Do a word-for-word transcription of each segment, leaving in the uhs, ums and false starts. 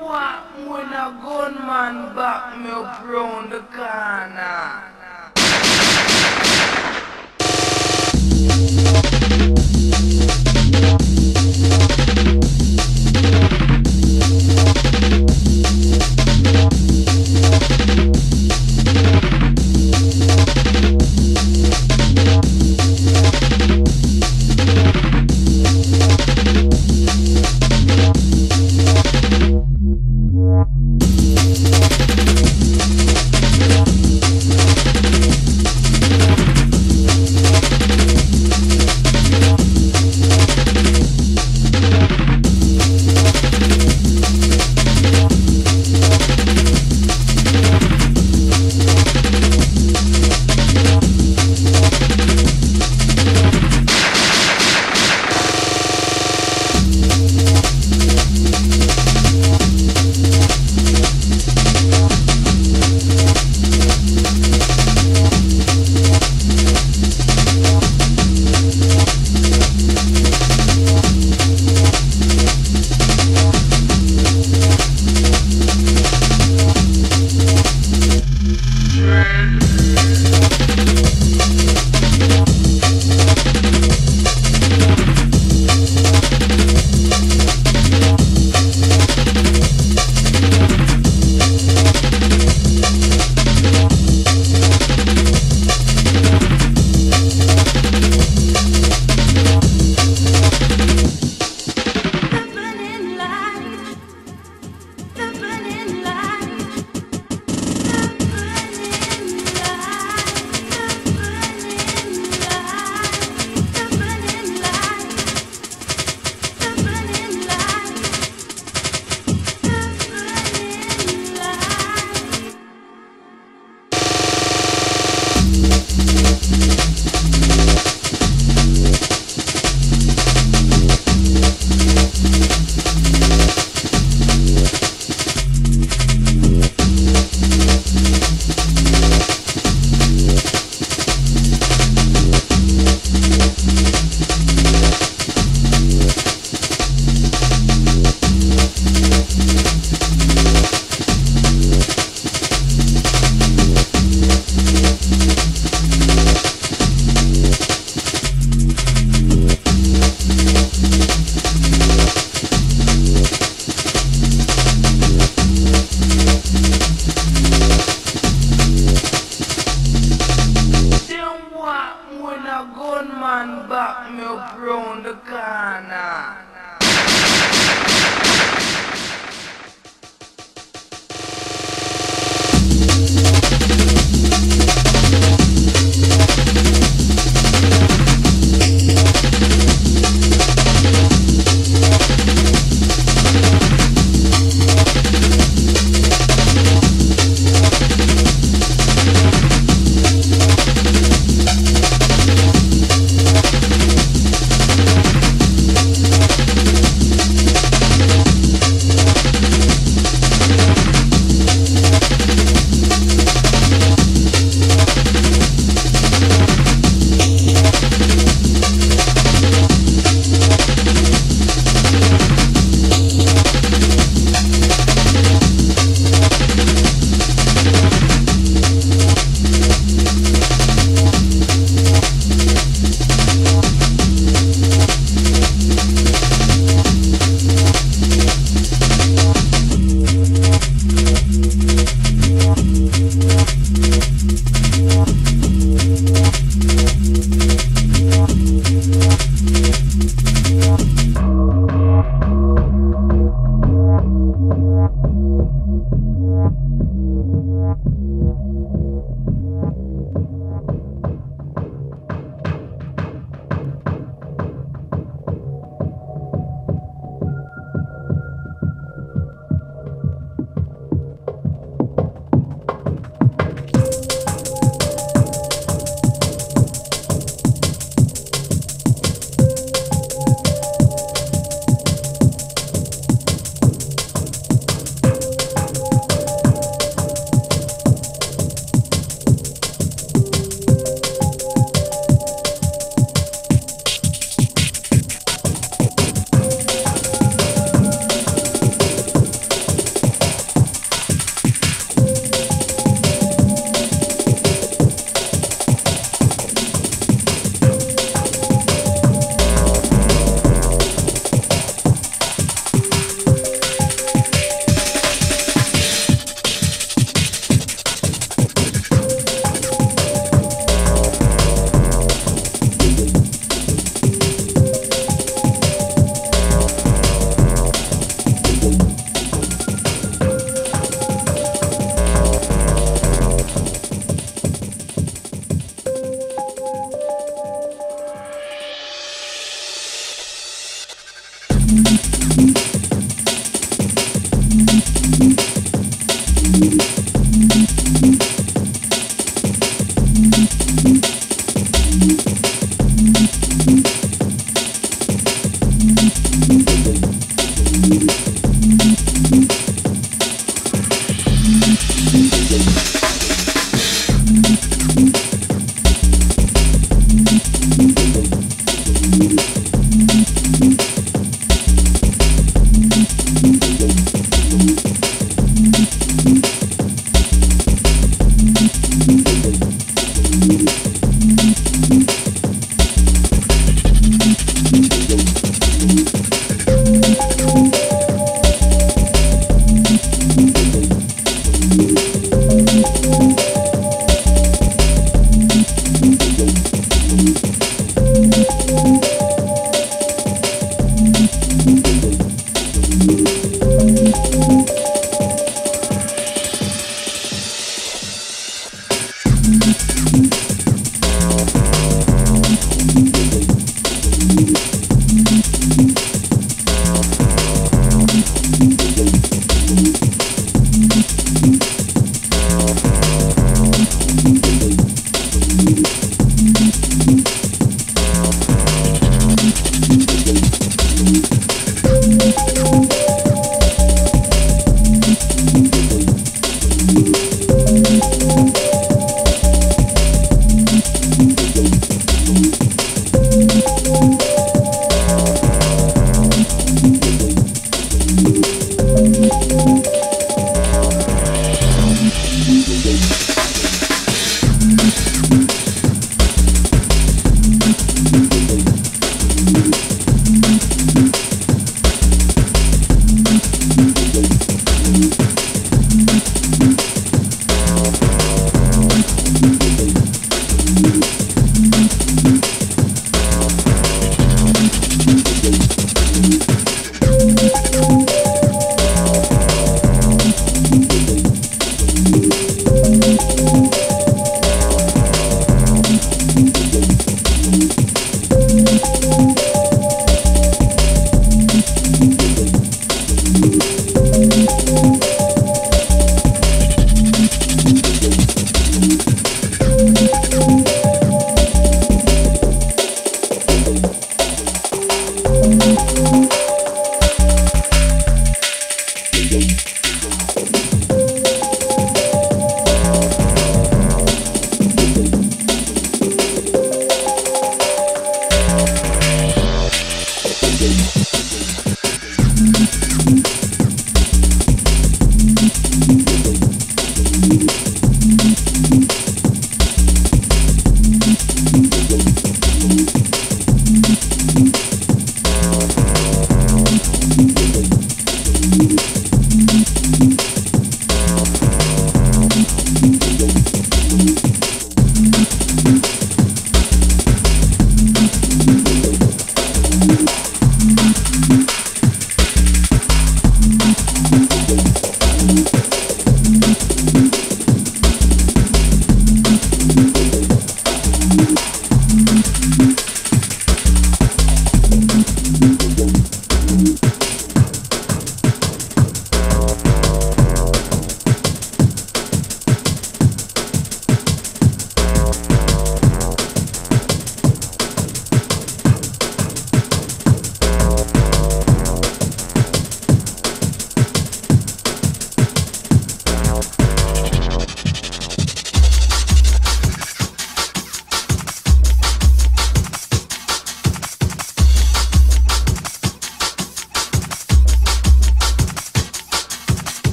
walk when a gunman back me up round the corner. Gunman back me up round the corner.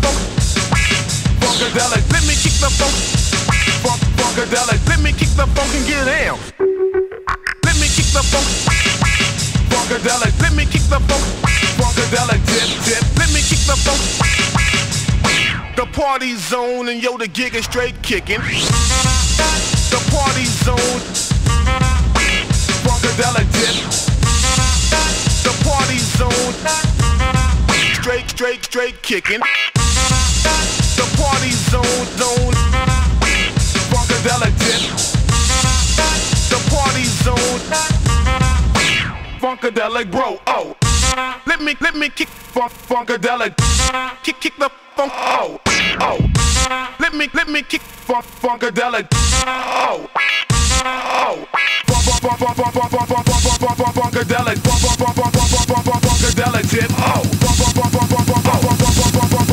the funk, Funkadelic. Let me kick the funk, funk, Funkadelic. Let me kick the funk and get down. Let me kick the funk, Funkadelic. Let me kick the funk, Funkadelic. Dip, dip. Let me kick the funk. The party's on and yo, the gig is straight kicking. The party's on, Funkadelic. Dip. The party's on. Straight, straight, straight kicking. The party zone, zone. Funkadelic dip. The party zone. Funkadelic bro, oh. Let me, let me kick funk, Funkadelic. Kick, kick the funk, oh, oh. Let me, let me kick funk, Funkadelic. Oh, oh. Funkadelic, Funkadelic dip, oh.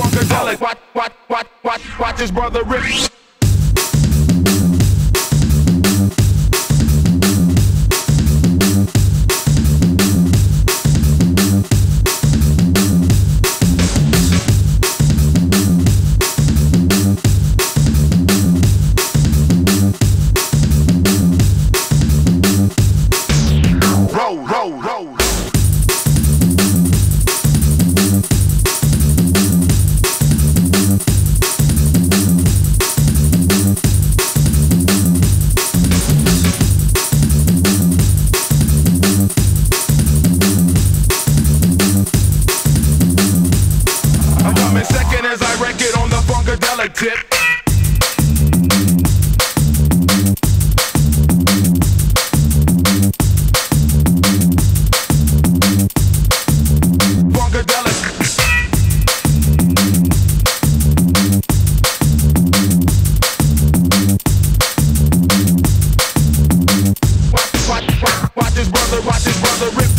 Funkadelic, watch, watch, watch, watch, watch his brother rip. Roll, roll, roll. As I wreck it on the Funkadelic tip. Funkadelic. Watch, watch, watch, watch this brother, watch this brother rip.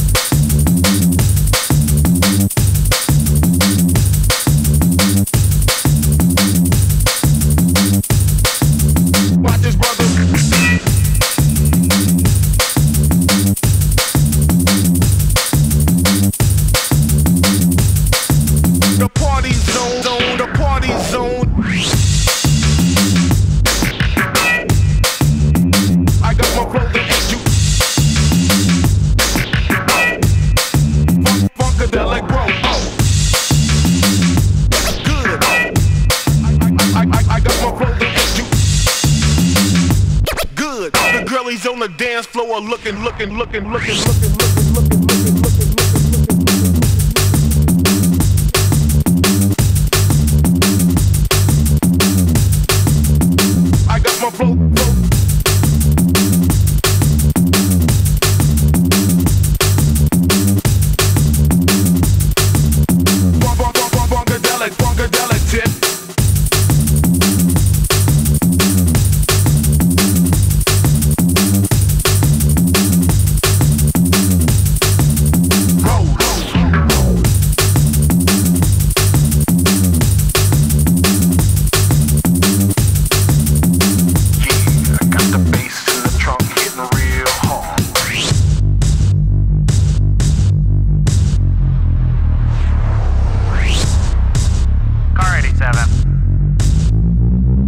Girlies on the dance floor are looking, looking, looking, looking, looking, looking, looking, looking, looking, looking, looking. I got my flow, flow. Funkadelic, Funkadelic tip.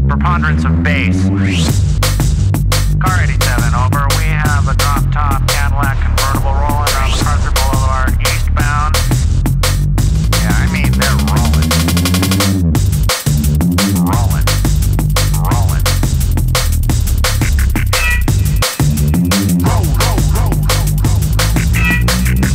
Preponderance of bass. Car eighty-seven, over. We have a drop-top Cadillac convertible rolling around the Carson Boulevard eastbound. Yeah, I mean, they're rolling. Rolling. Rolling. Roll, roll, roll, roll, roll, roll. Rolling.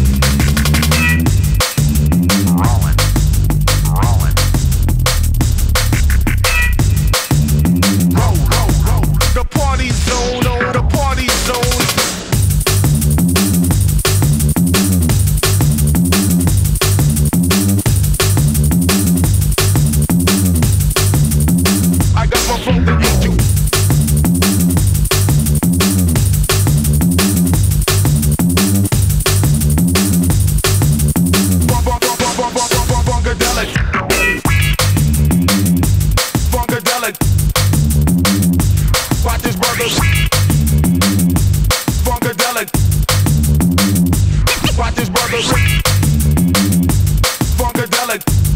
Funkadelic. Watch this brother. Funkadelic.